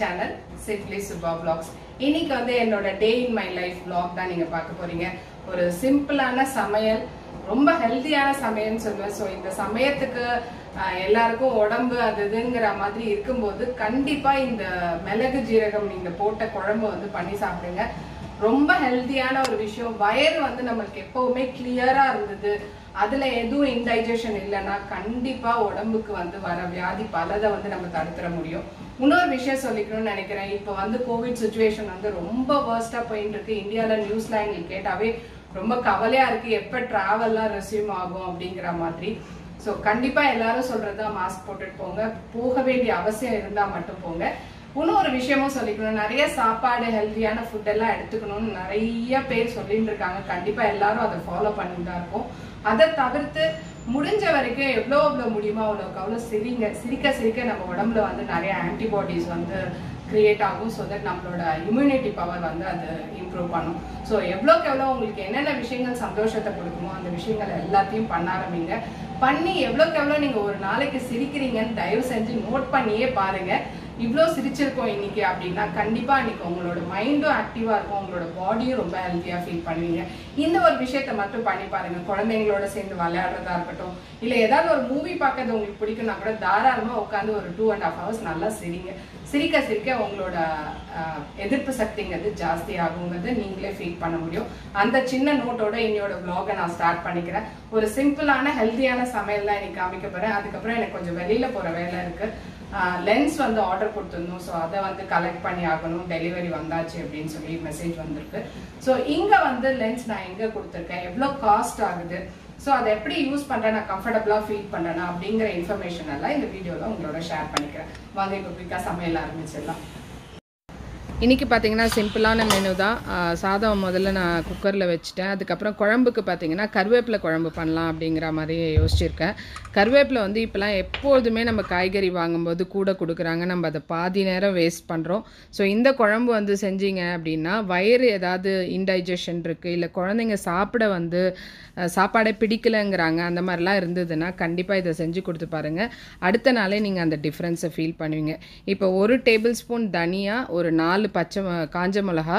channel Simply Suba Vlogs. This is day in my life vlog. It's simple and healthy. So, in this samayathuku ellarkum odambu adudungra maadhiri irkumbodhu kandippa indha milagu jeeragam neenga potta kolambu vandu panni saapringa romba healthyana oru vishayam vayar vandu namakku eppovume clear ah irundhudu adula edhu indigestion illana kandippa odambukku vandu vara vyadhi palada vandu namu thaduthra mudiyum இன்னொரு விஷயம் சொல்லிக்கணும்னு நினைக்கிறேன். இப்போ வந்து Covid situation வந்து ரொம்ப வர்ஸ்டா போயிட்டு இருக்கு. இந்தியால நியூஸ்ல எங்க கேட்டாவே ரொம்ப கவலையா இருக்கு, எப்ப டிராவல்லாம் ரெஸ்யூம் ஆகும் அப்படிங்கிற மாதிரி. சோ கண்டிப்பா எல்லாரும் சொல்றதா மாஸ்க் போட்டுட்டு போங்க, போக வேண்டிய அவசியம் இருந்தா மட்டும் போங்க. இன்னொரு விஷயமும் சொல்லிக்கணும், நிறைய சாப்பாடு ஹெல்தியான ஃபுட் எல்லாம் எடுத்துக்கணும்னு நிறைய பேர் சொல்லிட்டு இருக்காங்க. கண்டிப்பா எல்லாரும் அதை ஃபாலோ பண்ணிட்டு இருக்கோம். அதை தவிர்த்து முடிஞ்ச வரைக்கும் எவ்வளோ முடியுமோ அவ்வளோ சிரிங்க. சிரிக்க சிரிக்க நம்ம உடம்புல வந்து நிறைய ஆன்டிபாடிஸ் வந்து கிரியேட் ஆகும். ஸோ தட் நம்மளோட இம்யூனிட்டி பவர் வந்து அது இம்ப்ரூவ் பண்ணும். ஸோ எவ்வளோக்கு எவ்வளோ உங்களுக்கு என்னென்ன விஷயங்கள் சந்தோஷத்தை கொடுக்குமோ அந்த விஷயங்கள் எல்லாத்தையும் பண்ண ஆரம்பிங்க. பண்ணி எவ்வளோக்கு எவ்வளோ நீங்கள் ஒரு நாளைக்கு சிரிக்கிறீங்கன்னு தயவு செஞ்சு நோட் பண்ணியே பாருங்கள். இவ்வளோ சிரிச்சிருக்கோம் இன்னைக்கு அப்படின்னா கண்டிப்பாக இன்னைக்கு உங்களோட மைண்டும் ஆக்டிவாக இருக்கும், உங்களோட பாடியும் ரொம்ப ஹெல்த்தியாக ஃபீல் பண்ணுவீங்க. இந்த ஒரு விஷயத்த மட்டும் பண்ணி பாருங்கள். குழந்தைங்களோட சேர்ந்து விளையாடுறதா இருக்கட்டும், இல்லை ஏதாவது ஒரு மூவி பார்க்கறது உங்களுக்கு பிடிக்கும்னா கூட தாராளமாக உட்காந்து ஒரு 2.5 hours நல்லா சிரிங்க. சிரிக்க சிரிக்க உங்களோட எதிர்ப்பு சக்திங்கிறது ஜாஸ்தி ஆகுங்கிறது நீங்களே ஃபீல் பண்ண முடியும். அந்த சின்ன நோட்டோட என்னோட வ்ளாகை நான் ஸ்டார்ட் பண்ணிக்கிறேன். ஒரு சிம்பிளான ஹெல்த்தியான சமையல் தான் இன்னைக்கு காமிக்க போகிறேன். அதுக்கப்புறம் எனக்கு கொஞ்சம் வெளியில் போகிற வேலை இருக்குது. லென்ஸ் வந்து ஆர்டர் கொடுத்துருந்தோம். ஸோ அதை வந்து கலெக்ட் பண்ணி ஆகணும், டெலிவரி வந்தாச்சு அப்படின்னு சொல்லி மெசேஜ் வந்திருக்கு. ஸோ இங்கே வந்து லென்ஸ் நான் எங்கே கொடுத்துருக்கேன், எவ்வளோ காஸ்ட் ஆகுது, ஸோ அதை எப்படி யூஸ் பண்ணுறேன், நான் கம்ஃபர்டபுளாக ஃபீல் பண்ணுறேன்னா அப்படிங்கிற இன்ஃபர்மேஷன் எல்லாம் இந்த வீடியோவில் உங்களோட ஷேர் பண்ணிக்கிறேன். வாங்க இப்போ குயிக்காக சமையல் ஆரம்பிச்சிடலாம். இன்றைக்கி பார்த்தீங்கன்னா சிம்பிளான மெனு தான். சாதம் முதல்ல நான் குக்கரில் வச்சுட்டேன். அதுக்கப்புறம் குழம்புக்கு பார்த்தீங்கன்னா கருவேப்பிலை குழம்பு பண்ணலாம் அப்படிங்கிற மாதிரி யோசிச்சுருக்கேன். கருவேப்பிலை வந்து இப்போலாம் எப்போதுமே நம்ம காய்கறி வாங்கும்போது கூட கொடுக்குறாங்க, நம்ம அதை பாதி நேரம் வேஸ்ட் பண்ணுறோம். ஸோ இந்த குழம்பு வந்து செஞ்சீங்க அப்படின்னா வயிறு ஏதாவது இன்டைஜஷன் இருக்குது, இல்லை குழந்தைங்க சாப்பாடே பிடிக்கலைங்கிறாங்க, அந்த மாதிரிலாம் இருந்ததுன்னா கண்டிப்பாக இதை செஞ்சு கொடுத்து பாருங்கள். அடுத்த நாளே நீங்கள் அந்த டிஃப்ரென்ஸை ஃபீல் பண்ணுவீங்க. இப்போ 1 tablespoon தனியா, ஒரு 4 பச்சை காஞ்ச மிளகா,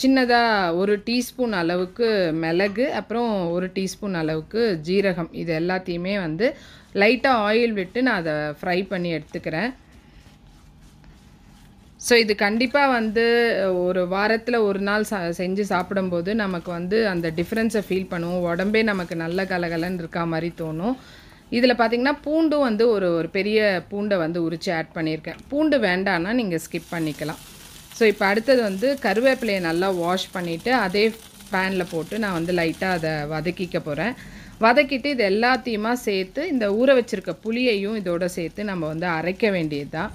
சின்னதாக 1 teaspoon அளவுக்கு மிளகு, அப்புறம் 1 teaspoon அளவுக்கு ஜீரகம். இது எல்லாத்தையுமே வந்து லைட்டாக ஆயில் விட்டு நான் அதை ஃப்ரை பண்ணி எடுத்துக்கிறேன். ஸோ இது கண்டிப்பாக வந்து ஒரு வாரத்தில் ஒரு நாள் செஞ்சு சாப்பிடும்போது நமக்கு வந்து அந்த டிஃப்ரென்ஸை ஃபீல் பண்ணுவோம். உடம்பே நமக்கு நல்ல கலகலன்னு இருக்கா மாதிரி தோணும். இதில் பார்த்திங்கன்னா பூண்டும் வந்து ஒரு பெரிய பூண்டை வந்து உரித்து ஆட் பண்ணியிருக்கேன். பூண்டு வேண்டான்னா நீங்கள் ஸ்கிப் பண்ணிக்கலாம். ஸோ இப்போ அடுத்தது வந்து கருவேப்பிலையை நல்லா வாஷ் பண்ணிவிட்டு அதே பேனில் போட்டு நான் வந்து லைட்டாக அதை வதக்கிக்க போகிறேன். வதக்கிட்டு இது எல்லாத்தையுமா சேர்த்து இந்த ஊற வச்சுருக்க புளியையும் இதோடு சேர்த்து நம்ம வந்து அரைக்க வேண்டியது தான்.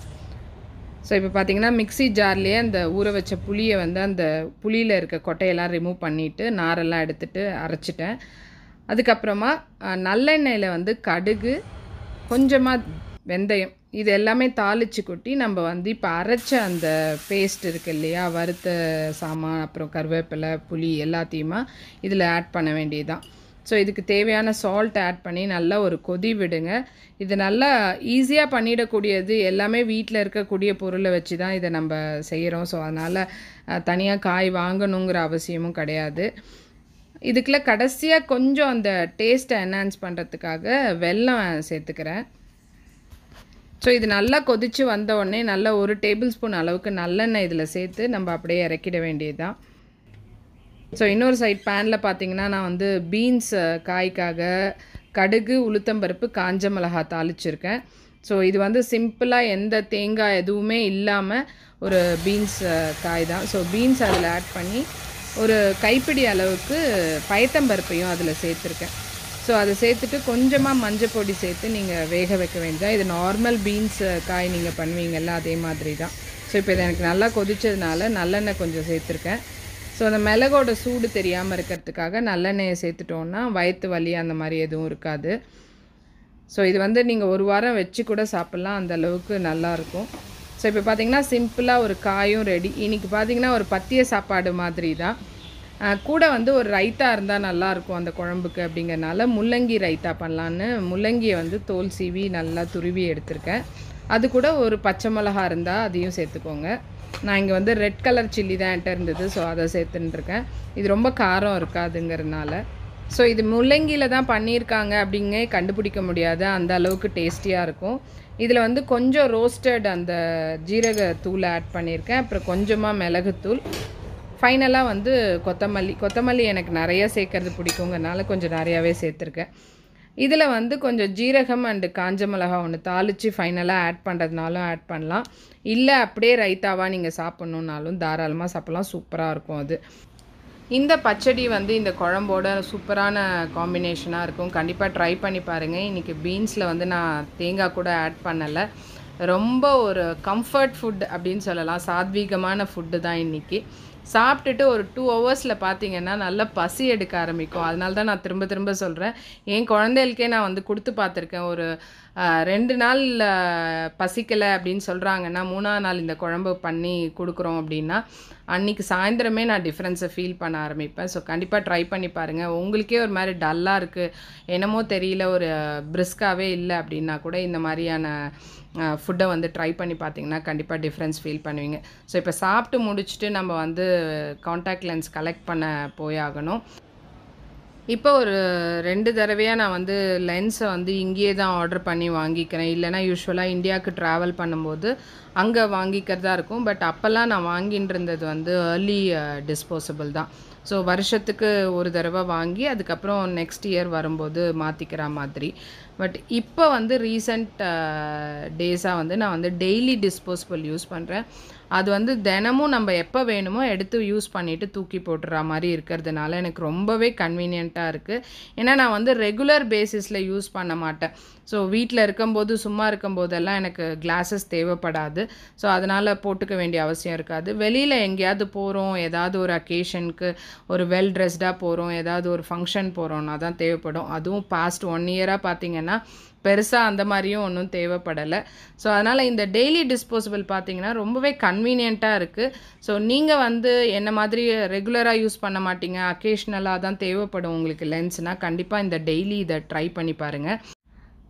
ஸோ இப்போ பார்த்திங்கன்னா மிக்சி ஜார்லேயே அந்த ஊற வச்ச புளியை வந்து அந்த புளியில் இருக்க கொட்டையெல்லாம் ரிமூவ் பண்ணிவிட்டு நாரெல்லாம் எடுத்துகிட்டு அரைச்சிட்டேன். அதுக்கப்புறமா நல்லெண்ணெயில் வந்து கடுகு, கொஞ்சமாக வெந்தயம், இது எல்லாமே தாளித்து கொட்டி நம்ம வந்து இப்போ அரைச்ச அந்த பேஸ்ட் இருக்குது இல்லையா, வறுத்த சாமான், அப்புறம் கருவேப்பிலை, புளி எல்லாத்தையுமா இதில் ஆட் பண்ண வேண்டியது தான். ஸோ இதுக்கு தேவையான சால்ட் ஆட் பண்ணி நல்லா ஒரு கொதி விடுங்க. இது நல்லா ஈஸியாக பண்ணிடக்கூடியது. எல்லாமே வீட்டில் இருக்கக்கூடிய பொருளை வச்சு தான் இதை நம்ம செய்கிறோம். ஸோ அதனால் தனியாக காய் வாங்கணுங்கிற அவசியமும் கிடையாது. இதுக்குள்ள கடைசியாக கொஞ்சம் அந்த டேஸ்ட்டை என்ஹான்ஸ் பண்ணுறதுக்காக வெல்லம் சேர்த்துக்கிறேன். ஸோ இது நல்லா கொதித்து வந்த உடனே நல்லா 1 tablespoon அளவுக்கு நல்லெண்ணெய் இதில் சேர்த்து நம்ம அப்படியே இறக்கிட வேண்டியது தான். ஸோ இன்னொரு சைட் பேனில் பார்த்திங்கன்னா நான் வந்து பீன்ஸ் காய்க்காக கடுகு, உளுத்தம்பருப்பு, காஞ்ச மிளகா தாளிச்சிருக்கேன். ஸோ இது வந்து சிம்பிளாக எந்த தேங்காய் எதுவுமே இல்லாமல் ஒரு பீன்ஸ் காய் தான். ஸோ பீன்ஸ் அதில் ஆட் பண்ணி ஒரு கைப்பிடி அளவுக்கு பயத்தம்பருப்பையும் அதில் சேர்த்துருக்கேன். ஸோ அதை சேர்த்துட்டு கொஞ்சமாக மஞ்சள் பொடி சேர்த்து நீங்கள் வேக வைக்க வேண்டியதான். இது நார்மல் பீன்ஸ் காய் நீங்கள் பண்ணுவீங்கள்ல அதே மாதிரி தான். ஸோ இப்போ இது எனக்கு நல்லா கொதிச்சதுனால நல்லெண்ணெய் கொஞ்சம் சேர்த்துருக்கேன். ஸோ அந்த மிளகோட சூடு தெரியாமல் இருக்கிறதுக்காக நல்லெண்ணெயை சேர்த்துட்டோன்னா வயிற்று வலி அந்த மாதிரி எதுவும் இருக்காது. ஸோ இது வந்து நீங்கள் ஒரு வாரம் வச்சு கூட சாப்பிட்லாம், அந்தளவுக்கு நல்லாயிருக்கும். ஸோ இப்போ பார்த்திங்கன்னா சிம்பிளாக ஒரு காயும் ரெடி. இன்றைக்கி பார்த்திங்கன்னா ஒரு பத்திய சாப்பாடு மாதிரி தான். கூட வந்து ஒரு ரைத்தா இருந்தால் நல்லாயிருக்கும் அந்த குழம்புக்கு. அப்படிங்கிறனால முள்ளங்கி ரைத்தா பண்ணலான்னு முள்ளங்கியை வந்து தோல் சீவி நல்லா துருவி எடுத்திருக்கேன். அது கூட ஒரு பச்சை மிளகா இருந்தால் அதையும் சேர்த்துக்கோங்க. நான் இங்கே வந்து ரெட் கலர் சில்லி தான் என்கிட்ட இருந்தது, ஸோ அதை சேர்த்துட்டுருக்கேன். இது ரொம்ப காரம் இருக்காதுங்கிறதுனால. ஸோ இது முள்ளங்கியில் தான் பண்ணியிருக்காங்க அப்படிங்க கண்டுபிடிக்க முடியாது, அந்த அளவுக்கு டேஸ்டியாக இருக்கும். இதில் வந்து கொஞ்சம் ரோஸ்டட் அந்த ஜீரக தூளை ஆட் பண்ணியிருக்கேன், அப்புறம் கொஞ்சமாக மிளகுத்தூள், ஃபைனலாக வந்து கொத்தமல்லி. கொத்தமல்லி எனக்கு நிறையா சேர்க்கறது பிடிக்குங்கிறனால கொஞ்சம் நிறையாவே சேர்த்துருக்கேன். இதில் வந்து கொஞ்சம் ஜீரகம் அண்டு காஞ்ச மிளகா ஒன்று தாளித்து ஃபைனலாக ஆட் பண்ணுறதுனாலும் ஆட் பண்ணலாம், இல்லை அப்படியே ரைத்தாவாக நீங்கள் சாப்பிட்ணுன்னாலும் தாராளமாக சாப்பிட்லாம். சூப்பராக இருக்கும் அது. இந்த பச்சடி வந்து இந்த குழம்போட சூப்பரான காம்பினேஷனாக இருக்கும். கண்டிப்பாக ட்ரை பண்ணி பாருங்கள். இன்றைக்கி பீன்ஸில் வந்து நான் தேங்காய் கூட ஆட் பண்ணலை. ரொம்ப ஒரு கம்ஃபர்ட் ஃபுட் அப்படின்னு சொல்லலாம், சாத்வீகமான ஃபுட்டு தான். இன்றைக்கி சாப்பிட்டுட்டு ஒரு 2 hours பார்த்தீங்கன்னா நல்லா பசி எடுக்க ஆரம்பிக்கும். அதனால தான் நான் திரும்ப திரும்ப சொல்கிறேன். என் குழந்தைகளுக்கே நான் வந்து கொடுத்து பார்த்துருக்கேன். ஒரு 2 நாள் பசிக்கலை அப்படின்னு சொல்கிறாங்கன்னா 3ஆம் நாள் இந்த குழம்பு பண்ணி கொடுக்குறோம் அப்படின்னா அன்றைக்கி சாயந்தரமே நான் டிஃப்ரென்ஸை ஃபீல் பண்ண ஆரம்பிப்பேன். ஸோ கண்டிப்பாக ட்ரை பண்ணி பாருங்கள். உங்களுக்கே ஒரு மாதிரி டல்லாக இருக்குது, என்னமோ தெரியல, ஒரு பிரிஸ்காவே இல்லை அப்படின்னா கூட இந்த மாதிரியான ஃபுட்டை வந்து ட்ரை பண்ணி பார்த்தீங்கன்னா கண்டிப்பாக டிஃப்ரென்ஸ் ஃபீல் பண்ணுவீங்க. ஸோ இப்போ சாப்பிட்டு முடிச்சுட்டு நம்ம வந்து காண்டாக்ட் லென்ஸ் கலெக்ட் பண்ண போயாகணும். இப்போ ஒரு 2 தடவையாக நான் வந்து லென்ஸை வந்து இங்கேயே தான் ஆர்டர் பண்ணி வாங்கிக்கிறேன். இல்லைனா யூஸ்வலாக இந்தியாவுக்கு ட்ராவல் பண்ணும்போது அங்கே வாங்கிக்கிறதா இருக்கும். பட் அப்போல்லாம் நான் வாங்கின்னு இருந்தது வந்து ஏர்லி டிஸ்போசபிள் தான். ஸோ வருஷத்துக்கு 1 தடவை வாங்கி அதுக்கப்புறம் நெக்ஸ்ட் இயர் வரும்போது மாற்றிக்கிற மாதிரி. பட் இப்போ வந்து ரீசண்ட் டேஸாக வந்து நான் வந்து டெய்லி டிஸ்போசபிள் யூஸ் பண்ணுறேன். அது வந்து தினமும் நம்ம எப்போ வேணுமோ எடுத்து யூஸ் பண்ணிவிட்டு தூக்கி போட்டுற மாதிரி இருக்கிறதுனால எனக்கு ரொம்பவே கன்வீனியண்ட்டாக இருக்குது. ஏன்னா நான் வந்து ரெகுலர் பேசிஸில் யூஸ் பண்ண மாட்டேன். ஸோ வீட்டில் இருக்கும்போது சும்மா இருக்கும்போதெல்லாம் எனக்கு கிளாஸஸ் தேவைப்படாது. ஸோ அதனால் போட்டுக்க வேண்டிய அவசியம் இருக்காது. வெளியில் எங்கேயாவது போகிறோம், ஏதாவது ஒரு அக்கேஷனுக்கு ஒரு வெல் ட்ரெஸ்டாக போகிறோம், ஏதாவது ஒரு ஃபங்க்ஷன் போகிறோன்னா தான் தேவைப்படும். அதுவும் பாஸ்ட் 1 year பார்த்திங்கன்னா பெருசாக அந்த மாதிரியும் ஒன்றும் தேவைப்படலை. ஸோ அதனால் இந்த டெய்லி டிஸ்போசபிள் பார்த்திங்கன்னா ரொம்பவே கன்வீனியண்ட்டாக இருக்குது. ஸோ நீங்கள் வந்து என்ன மாதிரி ரெகுலராக யூஸ் பண்ண மாட்டிங்க, அக்கேஷ்னலாக தான் தேவைப்படும் உங்களுக்கு லென்ஸ்னால் கண்டிப்பாக இந்த டெய்லி இதை ட்ரை பண்ணி பாருங்கள்.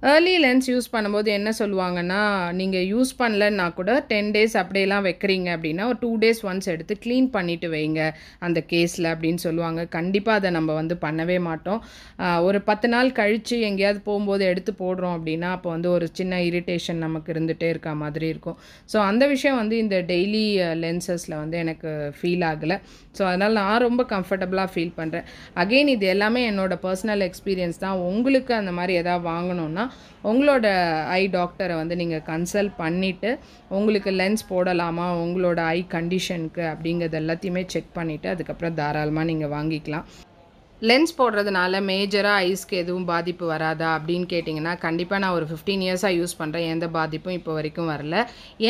ஏர்லி லென்ஸ் யூஸ் பண்ணும்போது என்ன சொல்லுவாங்கன்னா, நீங்கள் யூஸ் பண்ணலன்னா கூட 10 days அப்படியெல்லாம் வைக்கிறீங்க அப்படின்னா ஒரு 2 days once எடுத்து க்ளீன் பண்ணிவிட்டு வைங்க அந்த கேஸில் அப்படின்னு சொல்லுவாங்க. கண்டிப்பாக அதை நம்ம வந்து பண்ணவே மாட்டோம். ஒரு 10 நாள் கழித்து எங்கேயாவது போகும்போது எடுத்து போடுறோம் அப்படின்னா அப்போ வந்து ஒரு சின்ன இரிட்டேஷன் நமக்கு இருந்துகிட்டே இருக்க மாதிரி இருக்கும். ஸோ அந்த விஷயம் வந்து இந்த டெய்லி லென்சஸில் வந்து எனக்கு ஃபீல் ஆகலை. ஸோ அதனால் நான் ரொம்ப கம்ஃபர்டபுளாக ஃபீல் பண்ணுறேன். அகெயின் இது எல்லாமே என்னோடய பர்சனல் எக்ஸ்பீரியன்ஸ் தான். உங்களுக்கு அந்த மாதிரி எதாவது வாங்கணுன்னா உங்களோட ஐ டாக்டரை வந்து நீங்கள் கன்சல்ட் பண்ணிவிட்டு உங்களுக்கு லென்ஸ் போடலாமா, உங்களோட ஐ கண்டிஷனுக்கு அப்படிங்கிறது எல்லாத்தையுமே செக் பண்ணிவிட்டு அதுக்கப்புறம் தாராளமாக நீங்கள் வாங்கிக்கலாம். லென்ஸ் போடுறதுனால மேஜராக ஐஸ்க்கு எதுவும் பாதிப்பு வராதா அப்படின்னு கேட்டிங்கன்னா கண்டிப்பாக நான் ஒரு 15 years யூஸ் பண்ணுறேன், எந்த பாதிப்பும் இப்போ வரைக்கும் வரல.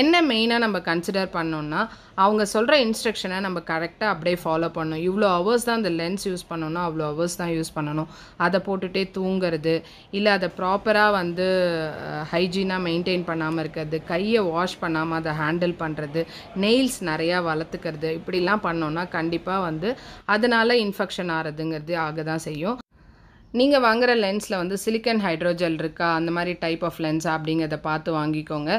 என்ன மெயினாக நம்ம கன்சிடர் பண்ணோன்னா அவங்க சொல்கிற இன்ஸ்ட்ரக்ஷனை நம்ம கரெக்டாக அப்படியே ஃபாலோ பண்ணணும். இவ்வளோ ஹவர்ஸ் தான் அந்த லென்ஸ் யூஸ் பண்ணணும், அவ்வளோ ஹவர்ஸ் தான் யூஸ் பண்ணணும். அதை போட்டுகிட்டே தூங்கிறது இல்லை, அதை ப்ராப்பராக வந்து ஹைஜீனாக மெயின்டைன் பண்ணாமல் இருக்கிறது, கையை வாஷ் பண்ணாமல் அதை ஹேண்டில் பண்ணுறது, நெயில்ஸ் நிறையா வளர்த்துக்கிறது, இப்படிலாம் பண்ணோன்னா கண்டிப்பாக வந்து அதனால் இன்ஃபெக்ஷன் ஆகிறதுங்கிறது ஆக தான் செய்யும். நீங்கள் வாங்குகிற லென்ஸில் வந்து சிலிக்கன் ஹைட்ரோஜெல் இருக்கா, அந்த மாதிரி டைப் ஆஃப் லென்ஸா அப்படிங்கிறத பார்த்து வாங்கிக்கோங்க.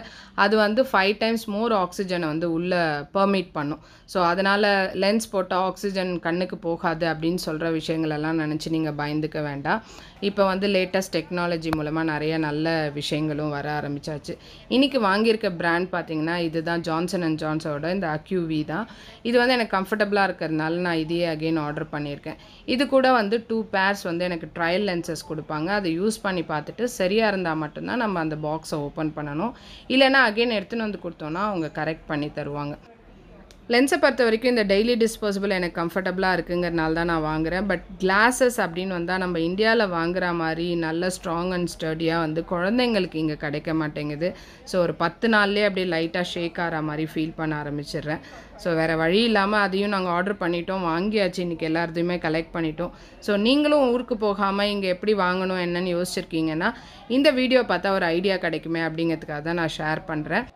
அது வந்து 5 times மோர் ஆக்சிஜனை வந்து உள்ளே பெர்மிட் பண்ணும். ஸோ அதனால் லென்ஸ் போட்டால் ஆக்சிஜன் கண்ணுக்கு போகாது அப்படின்னு சொல்கிற விஷயங்களெல்லாம் நினச்சி நீங்கள் பயந்துக்க வேண்டாம். இப்போ வந்து லேட்டஸ்ட் டெக்னாலஜி மூலமாக நிறைய நல்ல விஷயங்களும் வர ஆரம்பித்தாச்சு. இன்றைக்கி வாங்கியிருக்க பிராண்ட் பார்த்திங்கன்னா இது தான், ஜான்சன் & ஜான்சனோட இந்த அக்யூவி தான். இது வந்து எனக்கு கம்ஃபர்டபுளாக இருக்கிறதுனால நான் இதையே அகெயின் ஆர்டர் பண்ணியிருக்கேன். இது கூட வந்து 2 pairs வந்து எனக்கு ட்ரையல் லென்சஸ் கொடுப்பாங்க. அதை யூஸ் பண்ணி பார்த்துட்டு சரியாக இருந்தால் மட்டும்தான் நம்ம அந்த பாக்ஸை ஓப்பன் பண்ணணும். இல்லைனா அகெயின் எடுத்துன்னு வந்து கொடுத்தோன்னா அவங்க கரெக்ட் பண்ணி தருவாங்க. லென்ஸை பொறுத்த வரைக்கும் இந்த டெய்லி டிஸ்போசபிள் எனக்கு கம்ஃபர்டபுளாக இருக்குங்கிறனால தான் நான் வாங்குகிறேன். பட் கிளாஸஸ் அப்படின்னு வந்தால் நம்ம இந்தியாவில் வாங்குகிற மாதிரி நல்ல ஸ்ட்ராங் அண்ட் ஸ்டடியாக வந்து குழந்தைங்களுக்கு இங்கே கிடைக்க மாட்டேங்குது. ஸோ ஒரு 10 நாள்லேயே அப்படியே லைட்டாக ஷேக் ஆகிற மாதிரி ஃபீல் பண்ண ஆரம்பிச்சிடுறேன். ஸோ வேறு வழி இல்லாமல் அதையும் நாங்கள் ஆர்டர் பண்ணிட்டோம், வாங்கியாச்சு, இன்றைக்கி எல்லாத்தையுமே கலெக்ட் பண்ணிட்டோம். ஸோ நீங்களும் ஊருக்கு போகாமல் இங்கே எப்படி வாங்கணும் என்னன்னு யோசிச்சிருக்கீங்கன்னா இந்த வீடியோ பார்த்தா ஒரு ஐடியா கிடைக்குமே அப்படிங்கிறதுக்காக தான் நான் ஷேர் பண்ணுறேன்.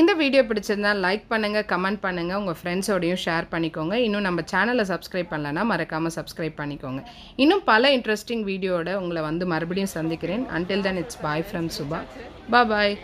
இந்த வீடியோ பிடிச்சிருந்தால் லைக் பண்ணுங்கள், கமெண்ட் பண்ணுங்கள், உங்கள் ஃப்ரெண்ட்ஸோடையும் ஷேர் பண்ணிக்கோங்க. இன்னும் நம்ம சேனலை சப்ஸ்கிரைப் பண்ணலன்னா மறக்காமல் சப்ஸ்கிரைப் பண்ணிக்கோங்க. இன்னும் பல இன்ட்ரெஸ்டிங் வீடியோட உங்களை வந்து மறுபடியும் சந்திக்கிறேன். Until then it's bye from Subha. Bye.